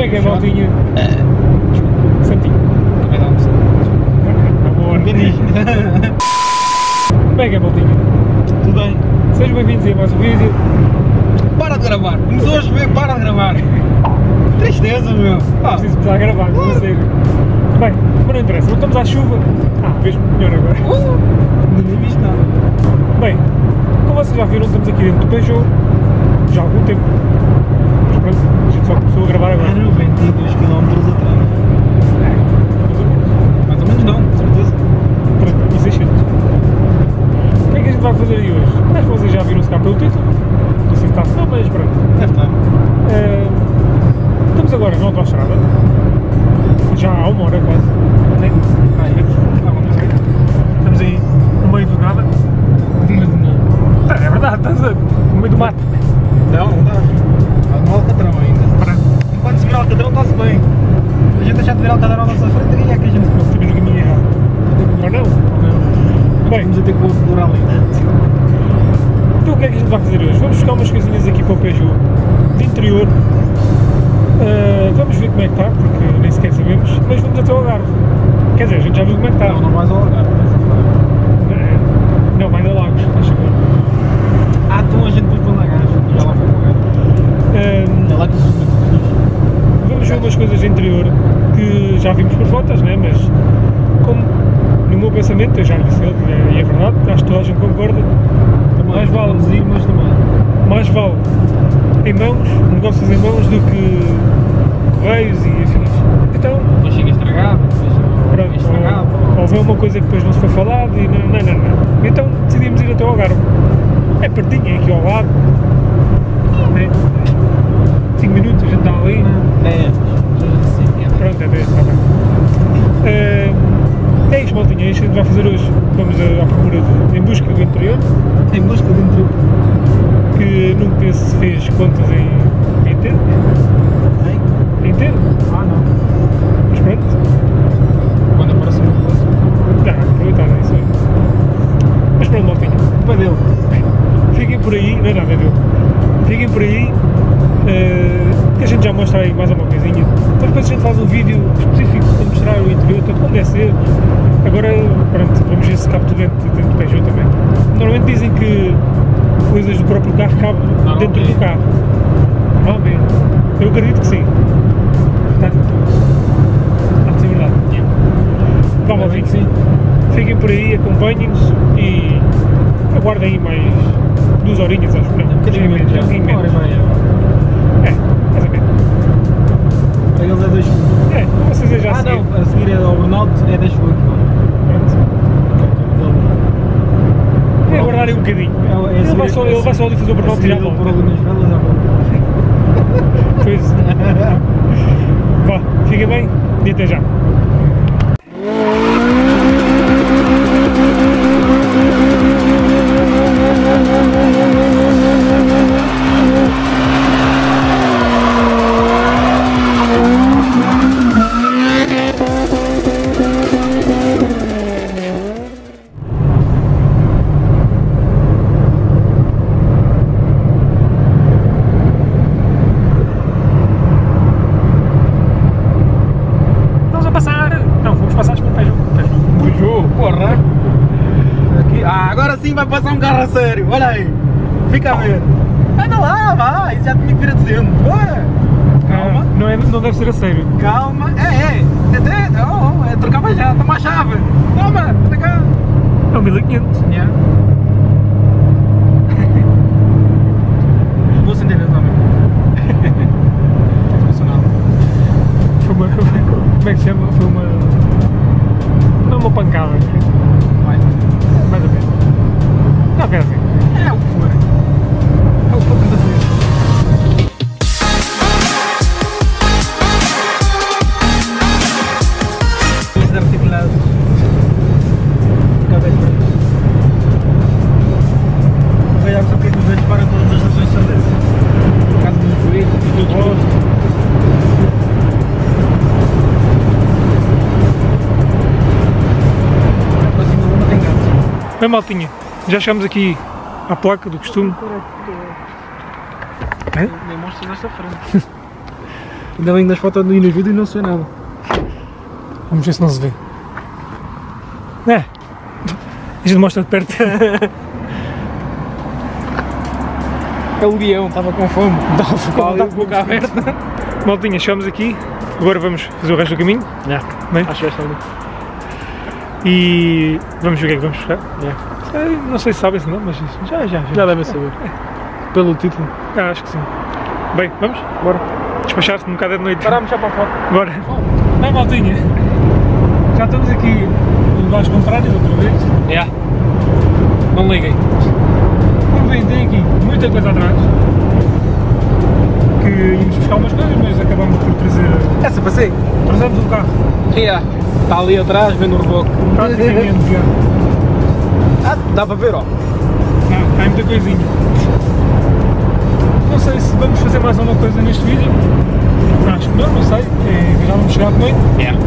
Como é que é, Maltinha? Santinho. Também dá um santinho. Como é que é, Maltinha? Tudo bem? Sejam bem-vindos a mais um vídeo. Para de gravar! Começou a chover, para de gravar! Tristeza, meu! Preciso começar a gravar, não sei. Bem, mas não interessa, voltamos à chuva. Vejo-me melhor agora. Não tinha visto nada. Bem, como vocês já viram, estamos aqui dentro do Peugeot já há algum tempo. Mas pronto, a gente só começou a gravar agora. 92 km atrás. Mais ou menos não, com certeza. 3600. O que é que a gente vai fazer aí hoje? Mas vocês já viram-se cá pelo título. Não sei se está a falar, mas pronto. Deve estar. Estamos agora na autoestrada. Já há uma hora quase. Nem. Estamos aí no meio do nada. No meio do nada. É verdade, estamos no meio do mato. Não, não dá. Não há alcatrão ainda. Enquanto se vir alcatrão está-se bem. A gente já de ver alcatrão à nossa frente e é que a gente não sabe no caminho errado. Ou não? Não. Bem, vamos até com o plural ainda. Então o que é que a gente vai fazer hoje? Vamos buscar umas coisinhas aqui para o Peugeot de interior. Vamos ver como é que está, porque nem sequer sabemos, mas vamos até ao Algarve. Quer dizer, a gente já viu como é que está. Não, não vais ao Algarve, não é? Não, vais a Lagos, acho que não. Então a gente depois para o Algarve, já lá foi para o Algarve. É lá que se sustenta tudo isso. Vamos ver umas coisas de interior que já vimos por fotos, né? Mas como no meu pensamento, eu já lhe disse, e é verdade, acho que toda a gente concorda, também mais vale ir, mas também mais vale em mãos, negócios em mãos, do que correios e afins. Então, mas chega estragado, ou vê uma coisa que depois não se foi falado e não. Então decidimos ir até ao Algarve. É pertinho, é aqui ao lado. 5 minutos, a gente está ali. Pronto, é 10, está bem. É isso, maltinha, é isso que a gente vai fazer hoje. Vamos à procura, em busca do interior. Em busca do interior. Que nunca se fez contas em ter. Em ter? Não. Mas pronto. Quando aparecer uma coisa. Aproveitar, é isso aí. Mas pronto, maltinha. Valeu. Fiquem por aí. Não é nada, valeu. Fiquem por aí. Que a gente já mostra aí mais uma coisinha. Mas depois a gente faz um vídeo específico para mostrar o interior, tanto como deve ser. Agora, pronto, vamos ver se cabe tudo dentro do Peugeot também. Normalmente dizem que coisas do próprio carro cabem dentro do carro. Vamos ver. Eu acredito que sim. Está de seguridade. Vamos ouvir. Fiquem por aí, acompanhem-nos e aguardem aí mais 2 horinhas, acho que não. Um bocadinho menos. Uma hora e meia. É, mais ou menos. Para eles é 2 minutos. É, vocês já seguiram. Não, a seguir é ao burnout, é 10 minutos. É aguardarem um bocadinho. Ele vai só ali fazer o burnout e tirar a volta. Pois. Vá, fiquem bem e até já. Vai passar um carro a sério, olha aí, fica a ver. Anda lá, vai, já tinha que vir a dezembro, bora! Calma. Não deve ser a sério. Calma, é trocava já, toma a chave, toma, anda cá. É 1500. Yeah. Vou sentir a também. Como é que se chama? Foi uma... Não, uma pancada. Mais ou menos. Não quer dizer. É o que for. É o pouco da frente. Desarticulados. Fica bem por isso. Vejamos o que é que os velhos para todas as razões são dessas. Por causa dos políticos e dos outros. Bem, maltinha, já chegamos aqui à placa do costume. Nem mostras esta frente. Ainda bem que nas fotos e nos vídeos não se vê nada. Vamos ver se não se vê. É. A gente mostra de perto. É o leão, estava com fome. Estava com a boca aberta. Maltinha, chegamos aqui. Agora vamos fazer o resto do caminho. Yeah. Bem? Acho que é também. E vamos ver o que é que vamos buscar. Yeah. Não sei se sabem se não, mas já devem saber. É. Pelo título. Ah, acho que sim. Bem, vamos? Bora. Despachar-se um bocado de noite. Parámos já para a foto. Bora. Bem, maltinha. Já estamos aqui em lugares contrários outra vez. Yeah. Não liguem. Como veem, tem aqui muita coisa atrás. Que íamos buscar umas coisas, mas acabamos por trazer... Essa passei? Trazemos o carro. Yeah. Está ali atrás, vendo o reboque. Praticamente, já. Ah, dá para ver, ó. Está muita coisinha. Não sei se vamos fazer mais alguma coisa neste vídeo. Acho que não sei. Já vamos chegar de noite. Yeah.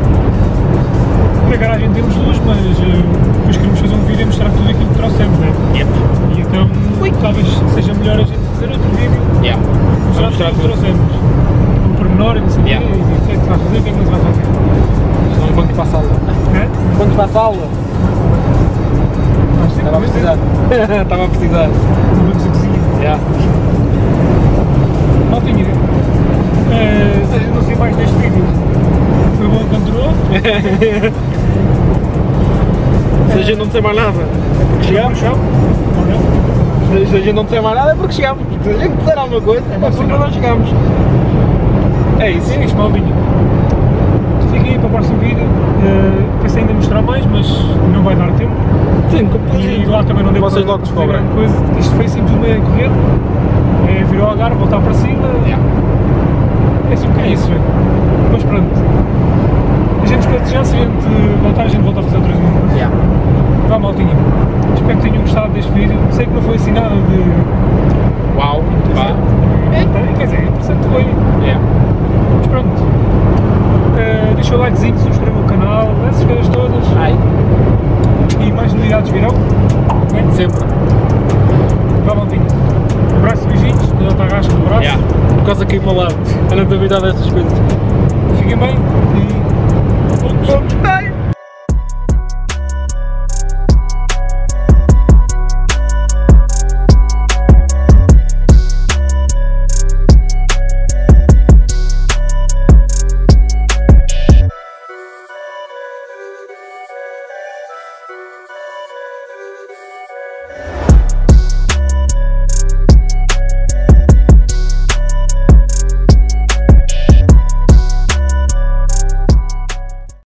Na garagem temos luz, mas depois queremos fazer um vídeo e mostrar tudo aquilo que trouxemos, né? Yep. E então talvez seja melhor a gente fazer outro vídeo. Yeah. Mostrar tudo o que trouxemos. Um pormenor, não sei o yeah. Que é que vai fazer, o que é que não se vai fazer. Então, vamos para a sala. É? Vamos para a sala. Estava a precisar. Estava a precisar. Vamos a cozinha. Yeah. Maltinha, se a gente não se mais deste vídeo, foi bom quando durou. Se a gente não tem mais nada, é porque chegámos. Se a gente não tem mais nada, é porque chegámos. Se a gente disser alguma coisa, é porque nós chegámos. É isso. É isso, malvinho. Fica aí para o próximo vídeo. Pensei ainda mostrar mais, mas não vai dar tempo. Sim, e lá também não deu vocês para fazer grande coisa. Isto foi simplesmente a correr. É virar o Algarve, voltar para cima. Yeah. É assim, é isso, velho. Mas pronto. A gente espera já, se a gente voltar, a gente volta a fazer outras coisas. Yeah. Vá, maltinha. Espero que tenham gostado deste vídeo. Sei que não foi assim nada de... Uau! Pá! É, quer dizer, interessante foi. Yeah. Mas pronto. Deixa o likezinho, subscreva o canal, essas coisas todas. Ai. E mais novidades virão. É? Sempre. Vá, maltinha. Abraço, beijinhos, já está gasto no braço. Yeah. Por causa que para lá, a não ter cuidado destas coisas. Fiquem bem e... Vamos!